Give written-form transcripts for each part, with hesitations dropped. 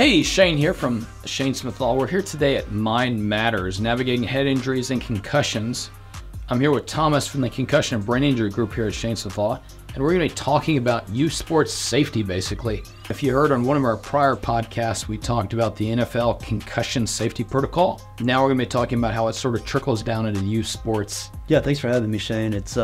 Hey, Shane here from Shane Smith Law. We're here today at Mind Matters, navigating head injuries and concussions. I'm here with Thomas from the Concussion and Brain Injury Group here at Shane Smith Law, and we're going to be talking about youth sports safety, basically. If you heard on one of our prior podcasts, we talked about the NFL concussion safety protocol. Now we're going to be talking about how it sort of trickles down into youth sports. Yeah, thanks for having me, Shane. It's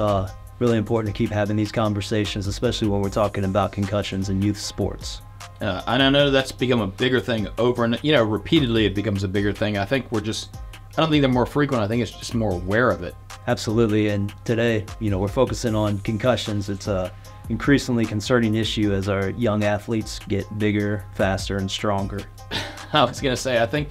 really important to keep having these conversations, especially when we're talking about concussions and youth sports. And I know that's become a bigger thing over and, you know, repeatedly it becomes a bigger thing. I don't think they're more frequent. I think it's just more aware of it. Absolutely. And today, you know, we're focusing on concussions. It's an increasingly concerning issue as our young athletes get bigger, faster, and stronger. I was going to say, I think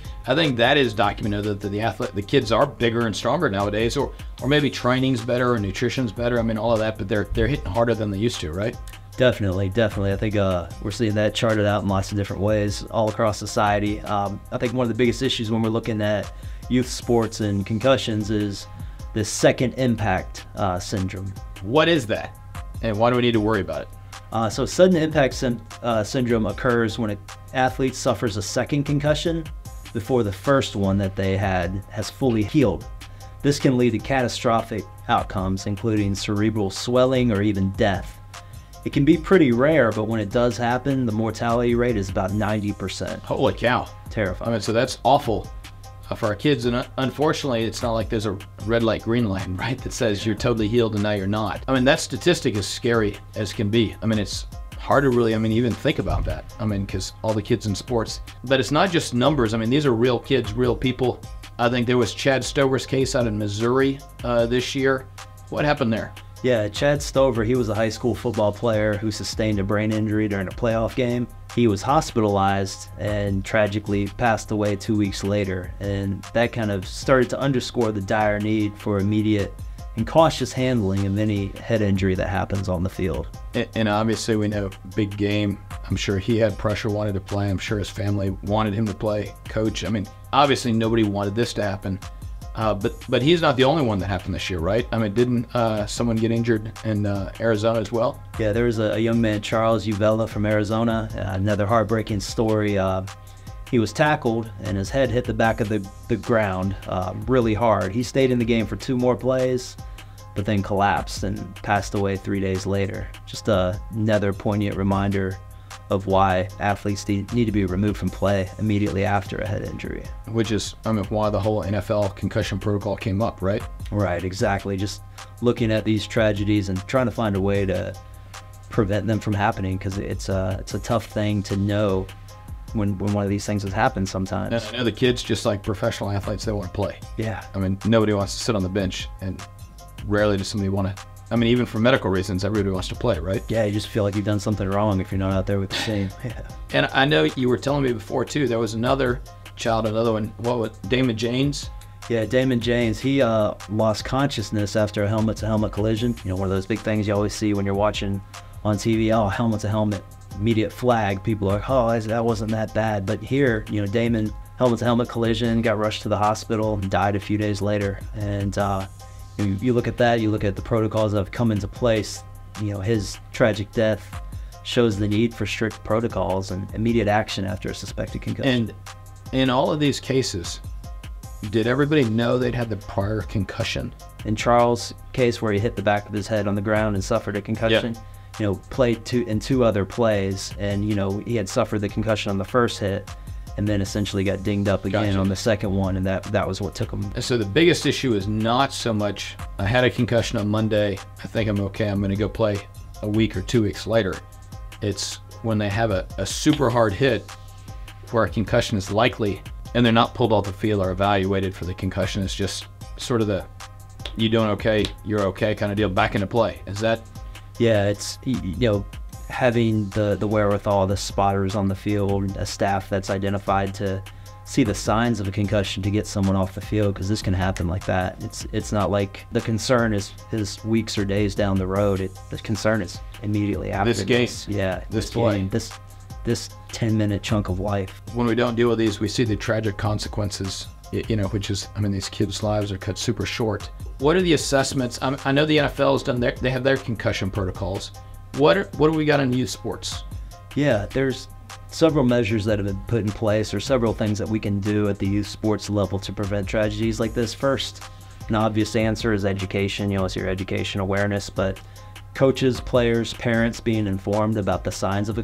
that is documented, that the kids are bigger and stronger nowadays, or maybe training's better or nutrition's better. I mean, all of that, but they're hitting harder than they used to, right? Definitely, definitely. I think we're seeing that charted out in lots of different ways all across society. I think one of the biggest issues when we're looking at youth sports and concussions is the second impact syndrome. What is that? And why do we need to worry about it? So sudden impact syndrome occurs when an athlete suffers a second concussion before the first one that they had has fully healed. This can lead to catastrophic outcomes, including cerebral swelling or even death. It can be pretty rare, but when it does happen, the mortality rate is about 90%. Holy cow. Terrifying. I mean, so that's awful for our kids. And unfortunately, it's not like there's a red light, green light, right? That says you're totally healed and now you're not. I mean, that statistic is scary as can be. I mean, it's hard to really, even think about that. I mean, because all the kids in sports, but it's not just numbers. I mean, these are real kids, real people. I think there was Chad Stover's case out in Missouri this year. What happened there? Yeah, Chad Stover, he was a high school football player who sustained a brain injury during a playoff game. He was hospitalized and tragically passed away 2 weeks later. And that kind of started to underscore the dire need for immediate and cautious handling of any head injury that happens on the field. And obviously we know, big game. I'm sure he had pressure, wanted to play. I'm sure his family wanted him to play, coach. I mean, obviously nobody wanted this to happen. But he's not the only one that happened this year, right? I mean, didn't someone get injured in Arizona as well? Yeah, there was a young man, Charles Uvella from Arizona, another heartbreaking story. He was tackled and his head hit the back of the ground really hard. He stayed in the game for two more plays, but then collapsed and passed away 3 days later. Just another poignant reminder of why athletes need to be removed from play immediately after a head injury. Which is, I mean, why the whole NFL concussion protocol came up, right? Right, exactly. Just looking at these tragedies and trying to find a way to prevent them from happening, because it's a tough thing to know when one of these things has happened sometimes. And I know the kids, just like professional athletes, they want to play. Yeah. I mean, nobody wants to sit on the bench, and rarely does somebody want to. I mean, even for medical reasons, everybody wants to play, right? Yeah, you just feel like you've done something wrong if you're not out there with the team. Yeah. And I know you were telling me before, too, there was another child, another one, what was it, Damon Janes? Yeah, Damon Janes, he lost consciousness after a helmet-to-helmet collision. You know, one of those big things you always see when you're watching on TV, oh, helmet-to-helmet, immediate flag. People are, oh, that wasn't that bad. But here, you know, Damon, helmet-to-helmet collision, got rushed to the hospital, and died a few days later. And, you look at that, you look at the protocols that have come into place, you know, his tragic death shows the need for strict protocols and immediate action after a suspected concussion. And in all of these cases, did everybody know they'd had the prior concussion? In Charles' case, where he hit the back of his head on the ground and suffered a concussion, yep. You know, played in two other plays, and, you know, he had suffered the concussion on the first hit, and then essentially got dinged up again on the second one, and that was what took him. So the biggest issue is not so much, I had a concussion on Monday, I think I'm okay, I'm gonna go play a week or 2 weeks later. It's when they have a super hard hit where a concussion is likely, and they're not pulled off the field or evaluated for the concussion. It's just sort of the, you doing okay, you're okay kind of deal, back into play. Is that? Yeah, it's, you know, having the wherewithal, the spotters on the field, a staff that's identified to see the signs of a concussion to get someone off the field, because this can happen like that. It's not like the concern is weeks or days down the road. The concern is immediately after this game. Yeah, this play. This 10-minute chunk of life. When we don't deal with these, we see the tragic consequences. You know, which is, I mean, these kids' lives are cut super short. What are the assessments? I know the NFL has done they have their concussion protocols. What do we got in youth sports? Yeah, there's several measures that have been put in place or several things that we can do at the youth sports level to prevent tragedies like this. First, an obvious answer is education. You know, it's your education awareness, but coaches, players, parents being informed about the signs of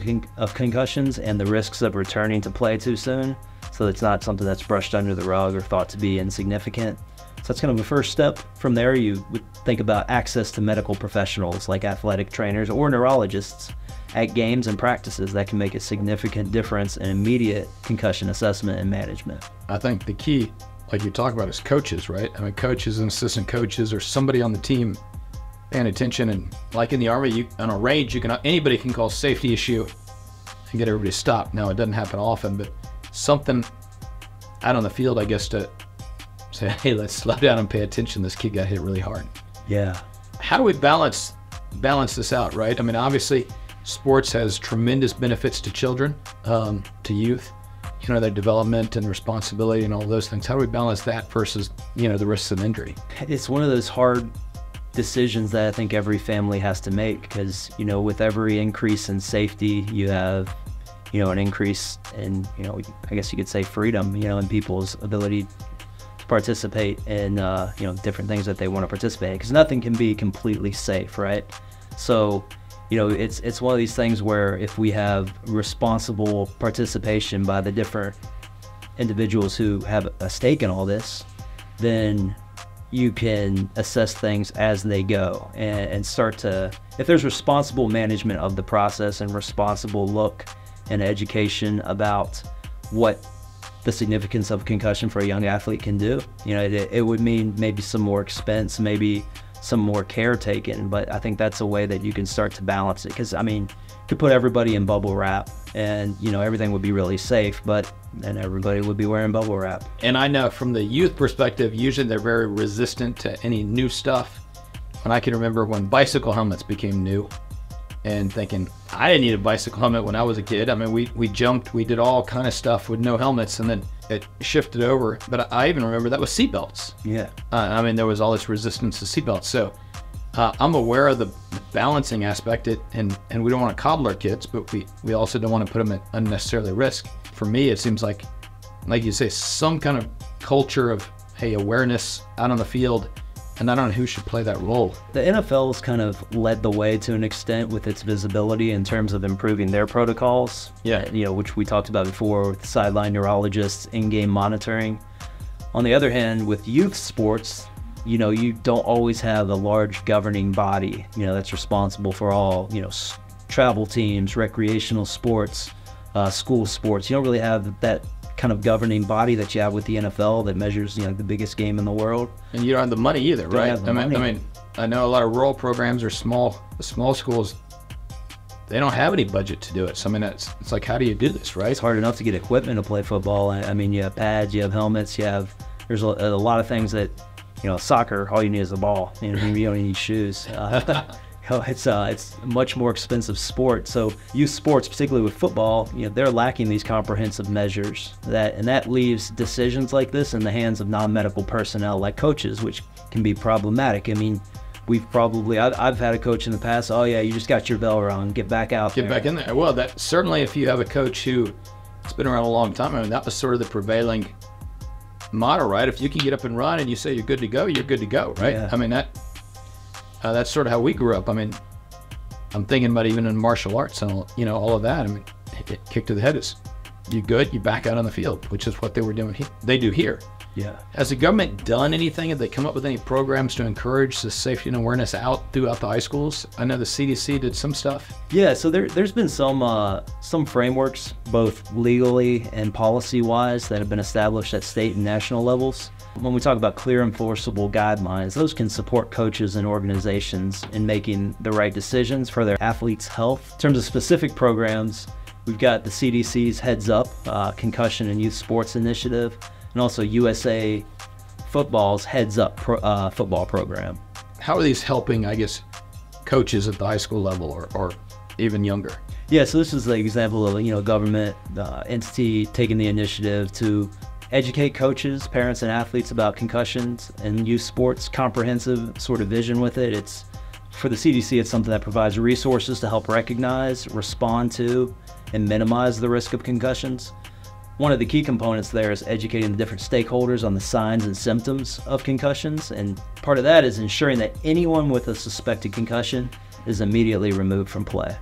concussions and the risks of returning to play too soon. So it's not something that's brushed under the rug or thought to be insignificant. So that's kind of a first step. From there, you would think about access to medical professionals like athletic trainers or neurologists at games and practices that can make a significant difference in immediate concussion assessment and management. I think the key, like you talk about, is coaches, right? I mean, coaches and assistant coaches or somebody on the team paying attention. And like in the Army, on a range, anybody can call safety issue and get everybody to stop. Now, it doesn't happen often, but something out on the field, I guess, to say, hey, let's slow down and pay attention. This kid got hit really hard. Yeah. How do we balance this out, right? I mean, obviously, sports has tremendous benefits to children, to youth, you know, their development and responsibility and all those things. How do we balance that versus, you know, the risks of injury? It's one of those hard decisions that I think every family has to make because, you know, with every increase in safety, you have, you know, an increase in, you know, I guess you could say freedom, you know, in people's ability to participate in, you know, different things that they want to participate in, because nothing can be completely safe, right? So, you know, it's one of these things where if we have responsible participation by the different individuals who have a stake in all this, then you can assess things as they go and start to, if there's responsible management of the process and responsible look and education about what the significance of concussion for a young athlete can do. You know, it would mean maybe some more expense, maybe some more care taken, but I think that's a way that you can start to balance it. Because, I mean, you could put everybody in bubble wrap and, you know, everything would be really safe, but then everybody would be wearing bubble wrap. And I know from the youth perspective, usually they're very resistant to any new stuff. And I can remember when bicycle helmets became new, and thinking, I didn't need a bicycle helmet when I was a kid. I mean, we jumped, we did all kind of stuff with no helmets, and then it shifted over. But I even remember that was seatbelts. Yeah. I mean, there was all this resistance to seatbelts. So I'm aware of the balancing aspect, and we don't want to coddle our kids, but we also don't want to put them at unnecessarily risk. For me, it seems like you say, some kind of culture of, hey, awareness out on the field, and I don't know who should play that role. The NFL has kind of led the way to an extent with its visibility in terms of improving their protocols. Yeah. You know, which we talked about before with the sideline neurologists, in-game monitoring. On the other hand, with youth sports, you know, you don't always have a large governing body, you know, that's responsible for all, you know, travel teams, recreational sports, school sports. You don't really have that kind of governing body that you have with the NFL that measures, you know, the biggest game in the world. And you don't have the money either, right? I mean, I know a lot of rural programs or small schools, they don't have any budget to do it. So, I mean, it's like, how do you do this, right? It's hard enough to get equipment to play football. I mean, you have pads, you have helmets, you have, there's a lot of things that, you know, soccer, all you need is a ball. You know, you don't need shoes. It's a much more expensive sport. So youth sports, particularly with football, you know, they're lacking these comprehensive measures, and that leaves decisions like this in the hands of non-medical personnel like coaches, which can be problematic. I mean, I've had a coach in the past, oh yeah, you just got your bell rung, get back out there. Get back in there. Well, that certainly, if you have a coach who has been around a long time, I mean, that was sort of the prevailing motto, right? If you can get up and run and you say you're good to go, right? Yeah. I mean, that's sort of how we grew up. I mean, I'm thinking about even in martial arts and all, you know, all of that. I mean, kick to the head is, you good, you back out on the field, which is what they were doing. They do here. Yeah. Has the government done anything? Have they come up with any programs to encourage the safety and awareness out throughout the high schools? I know the CDC did some stuff. Yeah. So there's been some frameworks, both legally and policy-wise, that have been established at state and national levels. When we talk about clear enforceable guidelines, those can support coaches and organizations in making the right decisions for their athletes' health. In terms of specific programs, we've got the CDC's Heads Up, Concussion and Youth Sports Initiative, and also USA Football's Heads Up football program. How are these helping, I guess, coaches at the high school level or even younger? Yeah, so this is the example of, you know, government entity taking the initiative to educate coaches, parents, and athletes about concussions and youth sports, comprehensive sort of vision with it. It's, for the CDC, it's something that provides resources to help recognize, respond to, and minimize the risk of concussions. One of the key components there is educating the different stakeholders on the signs and symptoms of concussions, and part of that is ensuring that anyone with a suspected concussion is immediately removed from play.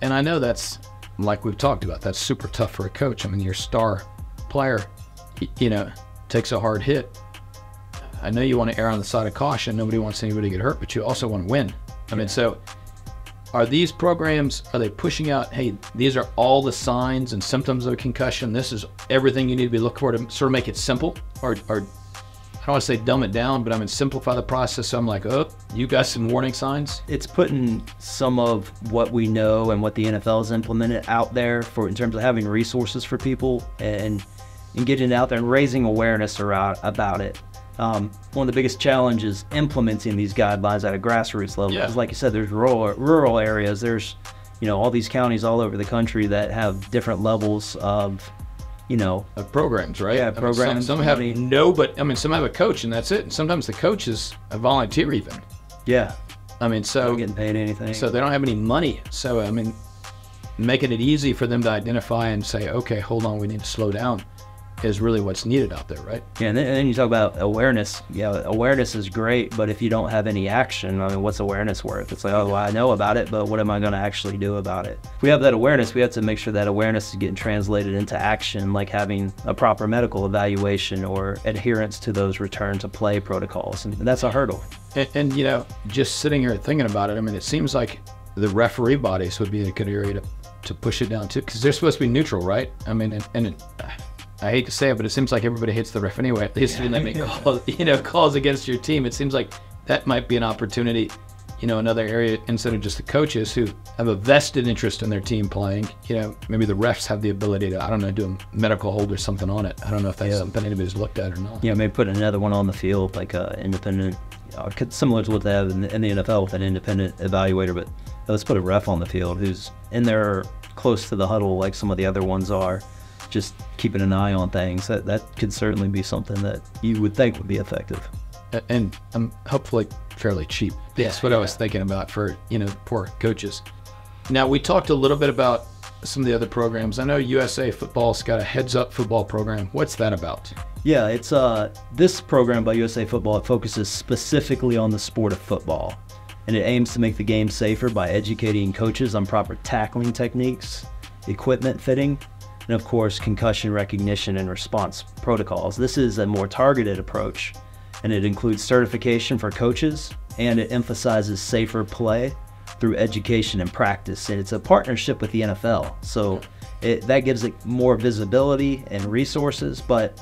And I know that's, like we've talked about, that's super tough for a coach. I mean, your star player, you know, takes a hard hit. I know you want to err on the side of caution. Nobody wants anybody to get hurt, but you also want to win. I mean, so are these programs, are they pushing out, hey, these are all the signs and symptoms of a concussion, this is everything you need to be looking for, to sort of make it simple? Or I don't want to say dumb it down, but I mean simplify the process. So I'm like, oh, you got some warning signs? It's putting some of what we know and what the NFL has implemented out there for, in terms of having resources for people and getting it out there and raising awareness around about it. One of the biggest challenges implementing these guidelines at a grassroots level is, like you said, there's rural areas, there's, you know, all these counties all over the country that have different levels of, you know, of programs, right? Yeah, programs. Some have no, but I mean, some have a coach and that's it. And sometimes the coach is a volunteer even. Yeah. I mean, so not getting paid anything. So they don't have any money. So I mean, making it easy for them to identify and say, okay, hold on, we need to slow down, is really what's needed out there, right? Yeah, and then you talk about awareness. Yeah, awareness is great, but if you don't have any action, I mean, what's awareness worth? It's like, oh, well, I know about it, but what am I gonna actually do about it? If we have that awareness, we have to make sure that awareness is getting translated into action, like having a proper medical evaluation or adherence to those return to play protocols, and that's a hurdle. And you know, just sitting here thinking about it, I mean, it seems like the referee bodies would be a good area to push it down to, because they're supposed to be neutral, right? I mean, I hate to say it, but it seems like everybody hates the ref anyway. At least when they make calls, you know, calls against your team, it seems like that might be an opportunity, you know, another area, instead of just the coaches who have a vested interest in their team playing. You know, maybe the refs have the ability to, I don't know, do a medical hold or something on it. I don't know if that's something anybody's looked at or not. Yeah, maybe put another one on the field, like an independent, similar to what they have in the NFL with an independent evaluator, but let's put a ref on the field who's in there close to the huddle like some of the other ones are, just keeping an eye on things. That could certainly be something that you would think would be effective. And hopefully fairly cheap. That's what I was thinking about for, you know, poor coaches. Now, we talked a little bit about some of the other programs. I know USA Football's got a Heads Up Football program. What's that about? Yeah, it's this program by USA Football, it focuses specifically on the sport of football. And it aims to make the game safer by educating coaches on proper tackling techniques, equipment fitting, and of course, concussion recognition and response protocols. This is a more targeted approach, and it includes certification for coaches, and it emphasizes safer play through education and practice. And it's a partnership with the NFL, so that gives it more visibility and resources. But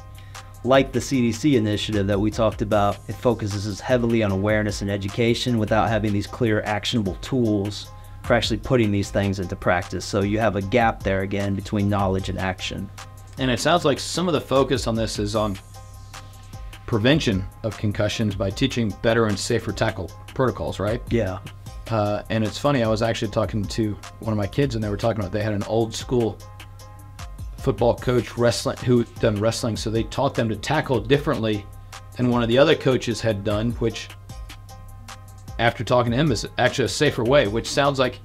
like the CDC initiative that we talked about, it focuses heavily on awareness and education without having these clear, actionable tools for actually putting these things into practice. So you have a gap there again between knowledge and action. And it sounds like some of the focus on this is on prevention of concussions by teaching better and safer tackle protocols, right? Yeah. And it's funny, I was actually talking to one of my kids and they were talking about, they had an old school football coach who done wrestling. So they taught them to tackle differently than one of the other coaches had done, which, after talking to him, is actually a safer way, which sounds like,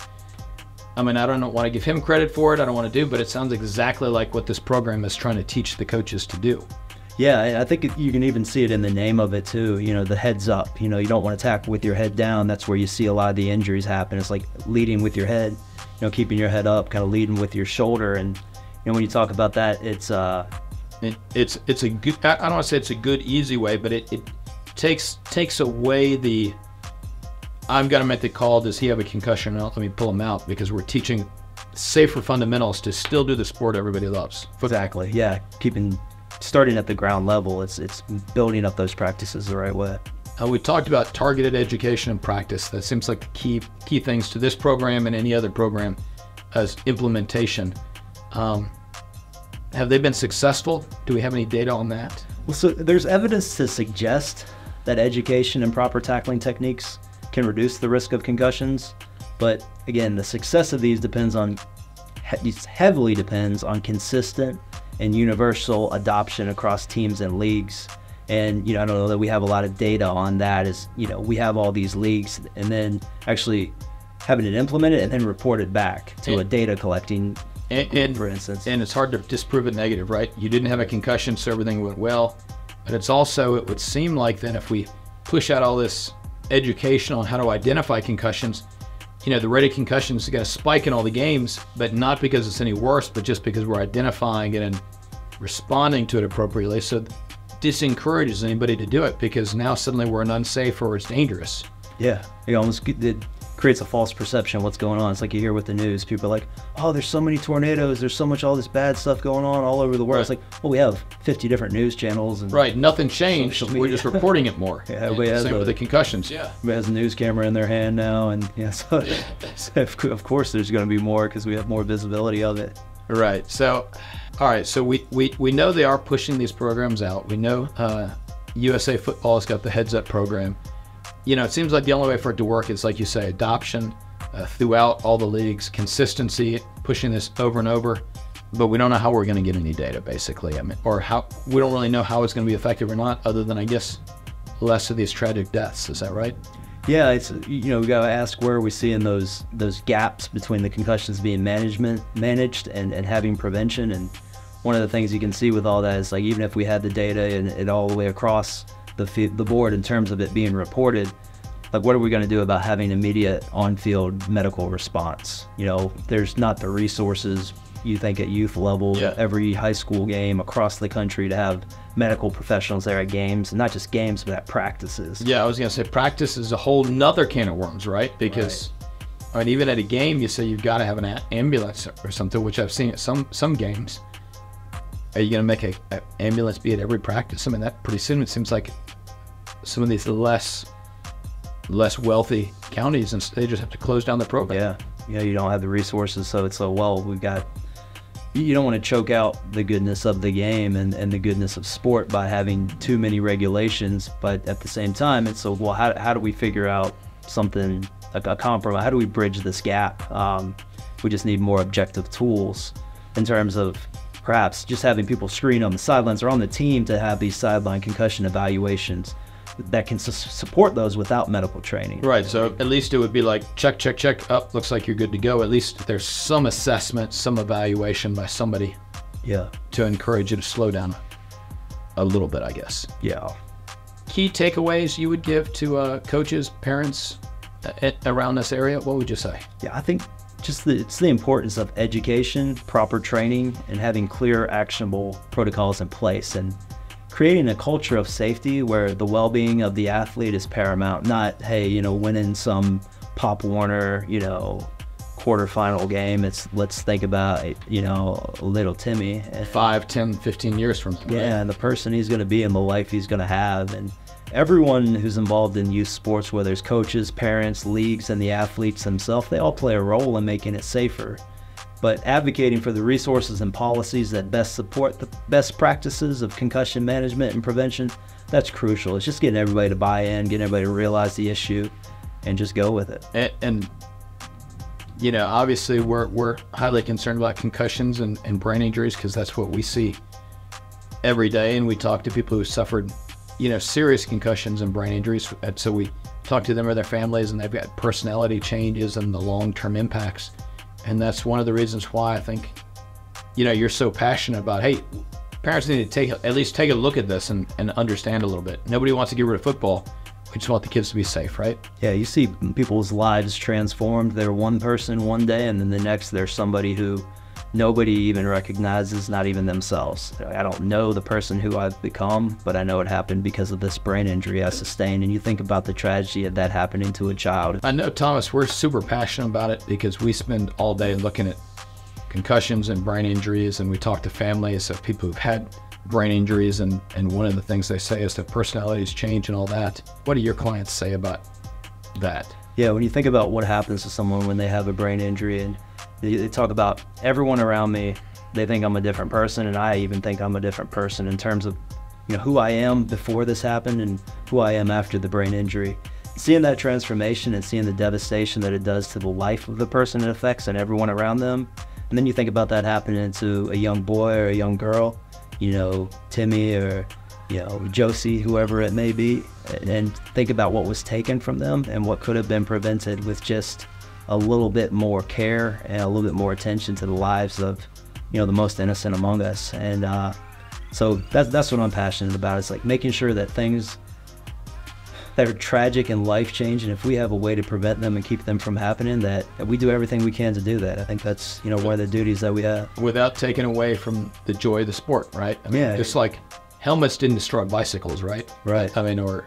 I mean, I don't want to give him credit for it, I don't want to do, but it sounds exactly like what this program is trying to teach the coaches to do. Yeah, I think you can even see it in the name of it too, you know, the heads up. You know, you don't want to tackle with your head down. That's where you see a lot of the injuries happen. It's like leading with your head, you know, keeping your head up, kind of leading with your shoulder. And, you know, when you talk about that, it's a good, I don't want to say it's a good, easy way, but it takes away the, I'm going to make the call, does he have a concussion or not? Let me pull him out, because we're teaching safer fundamentals to still do the sport everybody loves. Exactly, yeah. Starting at the ground level, it's building up those practices the right way. We talked about targeted education and practice. That seems like the key things to this program and any other program as implementation. Have they been successful? Do we have any data on that? Well, so there's evidence to suggest that education and proper tackling techniques can reduce the risk of concussions, but again, the success of these heavily depends on consistent and universal adoption across teams and leagues. And, you know, I don't know that we have a lot of data on that. Is, you know, we have all these leagues and then actually having it implemented and then reported back to a data collecting for instance. And it's hard to disprove a negative, right? You didn't have a concussion, so everything went well. But it's also, it would seem like then if we push out all this education on how to identify concussions, you know, the rate of concussions is going to spike in all the games, but not because it's any worse, but just because we're identifying it and responding to it appropriately. So disencourages anybody to do it because now suddenly we're an unsafe or it's dangerous. Yeah, it almost creates a false perception of what's going on. It's like you hear with the news, people are like, oh, there's so many tornadoes, there's so much, all this bad stuff going on all over the world. Right. It's like, well, we have 50 different news channels. And right, nothing changed, we're just reporting it more. Yeah, same with the concussions. Yeah. Everybody has a news camera in their hand now, and yeah, so, yeah. So of course there's gonna be more because we have more visibility of it. Right, so, all right, so we know they are pushing these programs out. We know USA Football has got the Heads Up program. You know, it seems like the only way for it to work is, like you say, adoption throughout all the leagues, consistency, pushing this over and over. But we don't know how we're going to get any data, basically. I mean, or how, we don't really know how it's going to be effective or not, other than, I guess, less of these tragic deaths. Is that right? Yeah, it's, you know, we got to ask where are we seeing those gaps between the concussions being managed and having prevention. And one of the things you can see with all that is, like, even if we had the data and it all the way across the board in terms of it being reported, like, what are we going to do about having immediate on-field medical response? You know, there's not the resources you think at youth level, yeah. Every high school game across the country to have medical professionals there at games, and not just games, but at practices. Yeah, I was going to say practice is a whole nother can of worms, right? Because, right. I mean, even at a game, you say you've got to have an ambulance or something, which I've seen at some games. Are you going to make an ambulance be at every practice? I mean, that pretty soon it seems like some of these less wealthy counties, and they just have to close down the program. Yeah, you don't have the resources, so it's so, well, we've got, you don't want to choke out the goodness of the game and the goodness of sport by having too many regulations, but at the same time, it's so, well, how do we figure out something, a compromise? How do we bridge this gap? We just need more objective tools in terms of perhaps just having people screen on the sidelines or on the team to have these sideline concussion evaluations that can support those without medical training. Right, so at least it would be like, check, check, check, up, looks like you're good to go. At least there's some assessment, some evaluation by somebody, yeah, to encourage you to slow down a little bit, I guess. Yeah. Key takeaways you would give to coaches, parents around this area, what would you say? Yeah, I think just it's the importance of education, proper training, and having clear, actionable protocols in place, and creating a culture of safety where the well-being of the athlete is paramount, not, hey, you know, winning some Pop Warner, you know, quarterfinal game. It's, let's think about, you know, little Timmy. 5, 10, 15 years from today. Yeah, and the person he's going to be and the life he's going to have. And everyone who's involved in youth sports, whether it's coaches, parents, leagues, and the athletes themselves, they all play a role in making it safer. But advocating for the resources and policies that best support the best practices of concussion management and prevention, that's crucial. It's just getting everybody to buy in, getting everybody to realize the issue, and just go with it. And you know, obviously we're highly concerned about concussions and brain injuries because that's what we see every day. And we talk to people who suffered, you know, serious concussions and brain injuries. And so we talk to them or their families, and they've got personality changes and the long-term impacts. And that's one of the reasons why I think, you know, you're so passionate about, hey, parents need to at least take a look at this and understand a little bit. Nobody wants to get rid of football. We just want the kids to be safe, right? Yeah, you see people's lives transformed. They're one person one day, and then the next they're somebody who nobody even recognizes, not even themselves. I don't know the person who I've become, but I know it happened because of this brain injury I sustained. And you think about the tragedy of that happening to a child. I know, Thomas, we're super passionate about it because we spend all day looking at concussions and brain injuries, and we talk to families of people who've had brain injuries, and one of the things they say is that personalities change and all that. What do your clients say about that? Yeah, when you think about what happens to someone when they have a brain injury, and they talk about everyone around me, they think I'm a different person, and I even think I'm a different person in terms of, you know, who I am before this happened and who I am after the brain injury. Seeing that transformation and seeing the devastation that it does to the life of the person it affects and everyone around them. And then you think about that happening to a young boy or a young girl, you know, Timmy or, you know, Josie, whoever it may be, and think about what was taken from them and what could have been prevented with just a little bit more care and a little bit more attention to the lives of, you know, the most innocent among us. And so that's what I'm passionate about. It's like making sure that things that are tragic and life-changing, if we have a way to prevent them and keep them from happening, that we do everything we can to do that. I think that's, you know, one of the duties that we have. Without taking away from the joy of the sport, right? I mean, yeah. Just like helmets didn't destroy bicycles, right? Right. I mean, or,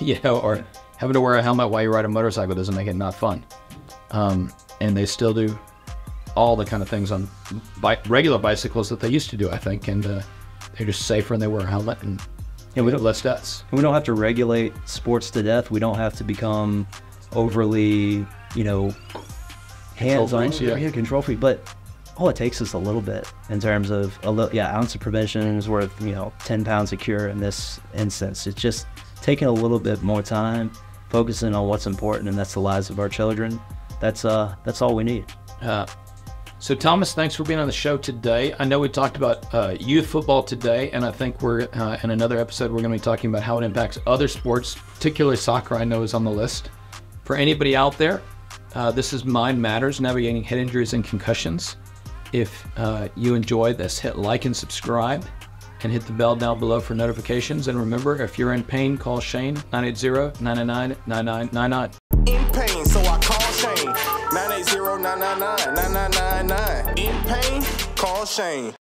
you know, or having to wear a helmet while you ride a motorcycle doesn't make it not fun. And they still do all the kind of things on regular bicycles that they used to do, I think. And they're just safer and they wear a helmet. And yeah, we don't, less deaths. We don't have to regulate sports to death. We don't have to become overly, you know, hands-on, yeah, control freak. But all it takes is a little bit in terms of a little, yeah, ounce of prevention is worth, you know, 10 pounds of cure in this instance. It's just taking a little bit more time, focusing on what's important, and that's the lives of our children. That's all we need. So Thomas, thanks for being on the show today. I know we talked about youth football today, and I think we're in another episode we're going to be talking about how it impacts other sports, particularly soccer, I know is on the list. For anybody out there, this is Mind Matters, Navigating Head Injuries and Concussions. If you enjoy this, hit like and subscribe, and hit the bell down below for notifications. And remember, if you're in pain, call Shane, 980-999-9999. In pain, so I call Shane. 980-999-9999. In pain, call Shane.